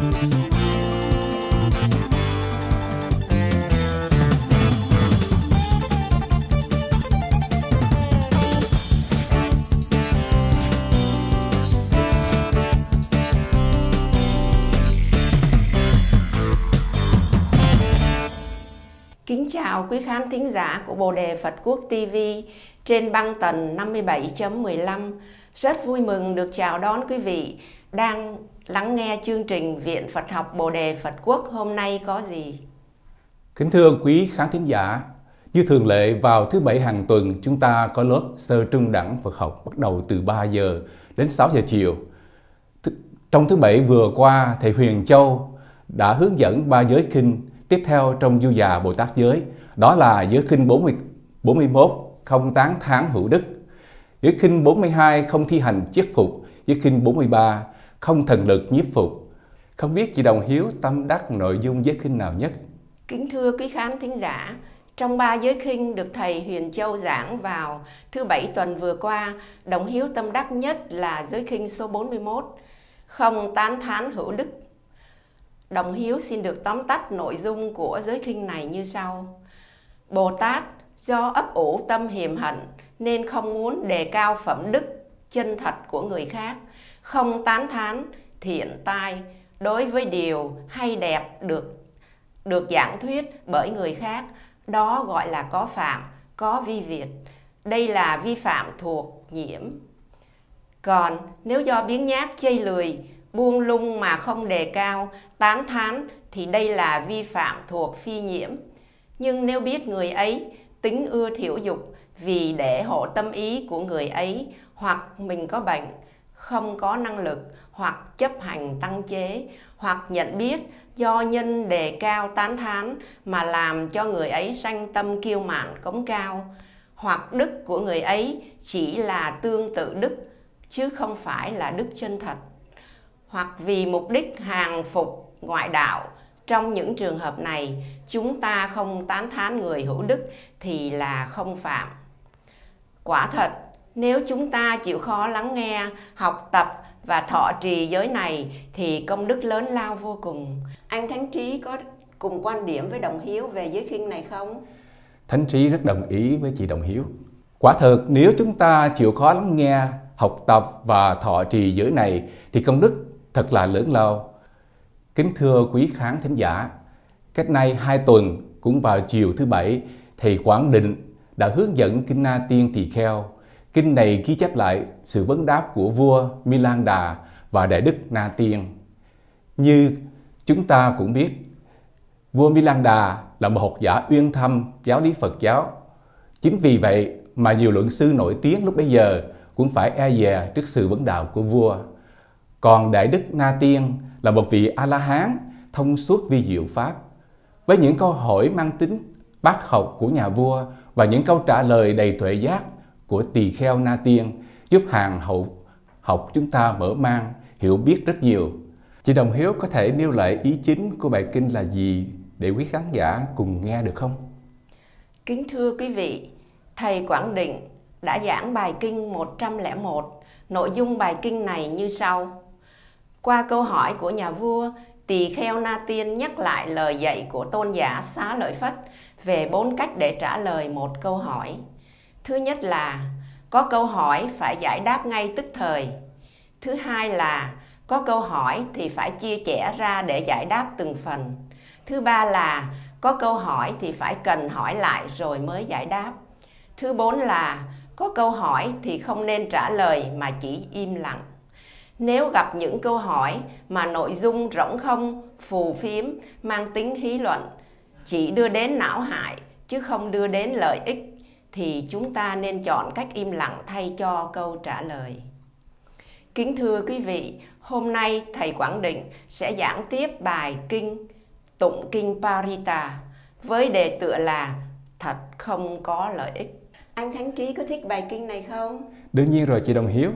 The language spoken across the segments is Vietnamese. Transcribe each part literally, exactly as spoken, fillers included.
Kính chào quý khán thính giả của Bồ Đề Phật Quốc ti vi trên băng tần năm mươi bảy chấm mười lăm. Rất vui mừng được chào đón quý vị đang lắng nghe chương trình Viện Phật Học Bồ Đề Phật Quốc hôm nay có gì. Kính thưa quý khán thính giả, như thường lệ vào thứ bảy hàng tuần chúng ta có lớp sơ trung đẳng Phật học bắt đầu từ ba giờ đến sáu giờ chiều. Trong thứ bảy vừa qua, Thầy Huyền Châu đã hướng dẫn ba giới kinh tiếp theo trong Du Già Bồ Tát Giới, đó là giới kinh bốn mươi, bốn mươi mốt không tán thán hữu đức, giới kinh bốn mươi hai không thi hành chiết phục, giới kinh bốn mươi ba không thần lực nhiếp phục. Không biết chị Đồng Hiếu tâm đắc nội dung giới kinh nào nhất? Kính thưa quý khán thính giả, trong ba giới kinh được Thầy Huyền Châu giảng vào thứ bảy tuần vừa qua, Đồng Hiếu tâm đắc nhất là giới kinh số bốn mươi mốt, không tán thán hữu đức. Đồng Hiếu xin được tóm tắt nội dung của giới kinh này như sau. Bồ Tát do ấp ủ tâm hiềm hận nên không muốn đề cao phẩm đức chân thật của người khác, không tán thán thiện tai đối với điều hay đẹp được được giảng thuyết bởi người khác, đó gọi là có phạm, có vi việt. Đây là vi phạm thuộc nhiễm. Còn nếu do biếng nhác chây lười, buông lung mà không đề cao, tán thán thì đây là vi phạm thuộc phi nhiễm. Nhưng nếu biết người ấy tính ưa thiểu dục vì để hộ tâm ý của người ấy, hoặc mình có bệnh, không có năng lực, hoặc chấp hành tăng chế, hoặc nhận biết do nhân đề cao tán thán mà làm cho người ấy sanh tâm kiêu mạn cống cao, hoặc đức của người ấy chỉ là tương tự đức chứ không phải là đức chân thật, hoặc vì mục đích hàng phục ngoại đạo. Trong những trường hợp này, chúng ta không tán thán người hữu đức thì là không phạm. Quả thật, nếu chúng ta chịu khó lắng nghe, học tập và thọ trì giới này thì công đức lớn lao vô cùng. Anh Thánh Trí có cùng quan điểm với Đồng Hiếu về giới kinh này không? Thánh Trí rất đồng ý với chị Đồng Hiếu. Quả thật, nếu chúng ta chịu khó lắng nghe, học tập và thọ trì giới này thì công đức thật là lớn lao. Kính thưa quý khán thính giả, cách nay hai tuần cũng vào chiều thứ bảy, Thầy Quảng Định đã hướng dẫn kinh Na Tiên Tỳ Kheo. Kinh này ghi chép lại sự vấn đáp của vua Milinda và đại đức Na Tiên. Như chúng ta cũng biết, vua Milinda là một học giả uyên thâm giáo lý Phật giáo. Chính vì vậy mà nhiều luận sư nổi tiếng lúc bấy giờ cũng phải e dè trước sự vấn đạo của vua. Còn đại đức Na Tiên là một vị A-la-hán thông suốt vi diệu pháp. Với những câu hỏi mang tính bác học của nhà vua và những câu trả lời đầy tuệ giác của tỳ kheo Na Tiên giúp hàng hậu học chúng ta mở mang, hiểu biết rất nhiều. Chị Đồng Hiếu có thể nêu lại ý chính của bài kinh là gì để quý khán giả cùng nghe được không? Kính thưa quý vị, Thầy Quảng Định đã giảng bài kinh một trăm lẻ một. Nội dung bài kinh này như sau. Qua câu hỏi của nhà vua, tỳ kheo Na Tiên nhắc lại lời dạy của tôn giả Xá Lợi Phất về bốn cách để trả lời một câu hỏi. Thứ nhất là có câu hỏi phải giải đáp ngay tức thời. Thứ hai là có câu hỏi thì phải chia sẻ ra để giải đáp từng phần. Thứ ba là có câu hỏi thì phải cần hỏi lại rồi mới giải đáp. Thứ bốn là có câu hỏi thì không nên trả lời mà chỉ im lặng. Nếu gặp những câu hỏi mà nội dung rỗng không, phù phiếm, mang tính hí luận, chỉ đưa đến não hại chứ không đưa đến lợi ích, thì chúng ta nên chọn cách im lặng thay cho câu trả lời. Kính thưa quý vị, hôm nay Thầy Quảng Định sẽ giảng tiếp bài kinh Tụng Kinh Parita với đề tựa là Thật không có lợi ích. Anh Thánh Trí có thích bài kinh này không? Đương nhiên rồi chị Đồng Hiếu.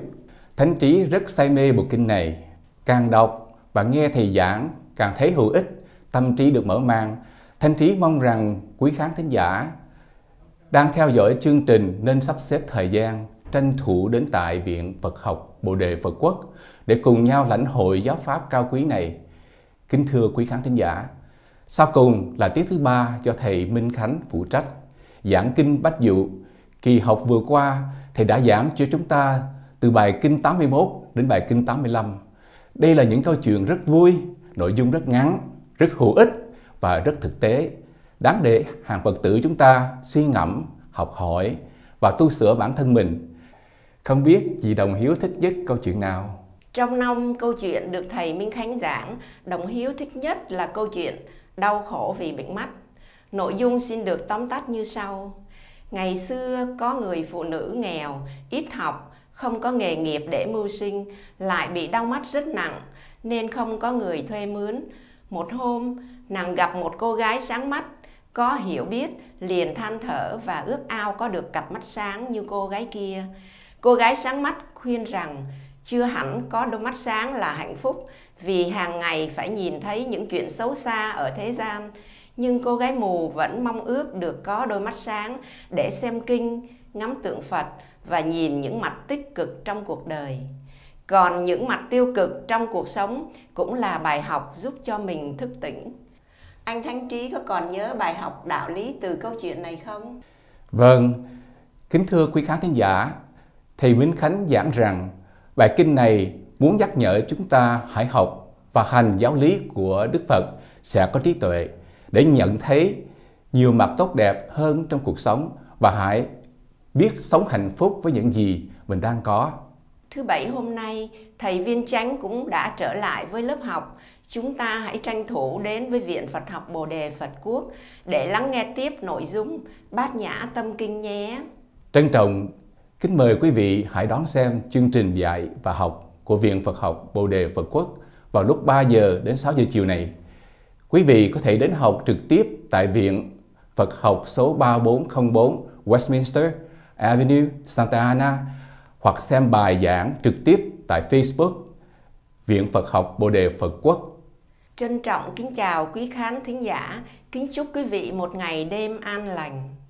Thánh Trí rất say mê bộ kinh này. Càng đọc và nghe thầy giảng, càng thấy hữu ích, tâm trí được mở mang. Thánh Trí mong rằng quý khán thính giả đang theo dõi chương trình nên sắp xếp thời gian, tranh thủ đến tại Viện Phật Học Bồ Đề Phật Quốc để cùng nhau lãnh hội giáo pháp cao quý này. Kính thưa quý khán thính giả, sau cùng là tiết thứ ba do Thầy Minh Khánh phụ trách, giảng Kinh Bách Dụ. Kỳ học vừa qua, Thầy đã giảng cho chúng ta từ bài Kinh tám mươi mốt đến bài Kinh tám mươi lăm. Đây là những câu chuyện rất vui, nội dung rất ngắn, rất hữu ích và rất thực tế, đáng để hàng Phật tử chúng ta suy ngẫm, học hỏi và tu sửa bản thân mình. Không biết chị Đồng Hiếu thích nhất câu chuyện nào? Trong năm câu chuyện được Thầy Minh Khánh giảng, Đồng Hiếu thích nhất là câu chuyện đau khổ vì bệnh mắt. Nội dung xin được tóm tắt như sau. Ngày xưa có người phụ nữ nghèo, ít học, không có nghề nghiệp để mưu sinh, lại bị đau mắt rất nặng nên không có người thuê mướn. Một hôm, nàng gặp một cô gái sáng mắt, có hiểu biết, liền than thở và ước ao có được cặp mắt sáng như cô gái kia. Cô gái sáng mắt khuyên rằng chưa hẳn có đôi mắt sáng là hạnh phúc, vì hàng ngày phải nhìn thấy những chuyện xấu xa ở thế gian. Nhưng cô gái mù vẫn mong ước được có đôi mắt sáng để xem kinh, ngắm tượng Phật và nhìn những mặt tích cực trong cuộc đời. Còn những mặt tiêu cực trong cuộc sống cũng là bài học giúp cho mình thức tỉnh. Anh Thánh Trí có còn nhớ bài học đạo lý từ câu chuyện này không? Vâng, kính thưa quý khán thính giả, Thầy Minh Khánh giảng rằng bài kinh này muốn nhắc nhở chúng ta hãy học và hành giáo lý của Đức Phật sẽ có trí tuệ để nhận thấy nhiều mặt tốt đẹp hơn trong cuộc sống và hãy biết sống hạnh phúc với những gì mình đang có. Thứ Bảy hôm nay, Thầy Viên Chánh cũng đã trở lại với lớp học. Chúng ta hãy tranh thủ đến với Viện Phật Học Bồ Đề Phật Quốc để lắng nghe tiếp nội dung Bát Nhã Tâm Kinh nhé. Trân trọng kính mời quý vị hãy đón xem chương trình dạy và học của Viện Phật Học Bồ Đề Phật Quốc vào lúc ba giờ đến sáu giờ chiều này. Quý vị có thể đến học trực tiếp tại Viện Phật Học số ba bốn không bốn Westminster Avenue, Santa Ana hoặc xem bài giảng trực tiếp tại Facebook Viện Phật Học Bồ Đề Phật Quốc. Trân trọng kính chào quý khán thính giả, kính chúc quý vị một ngày đêm an lành.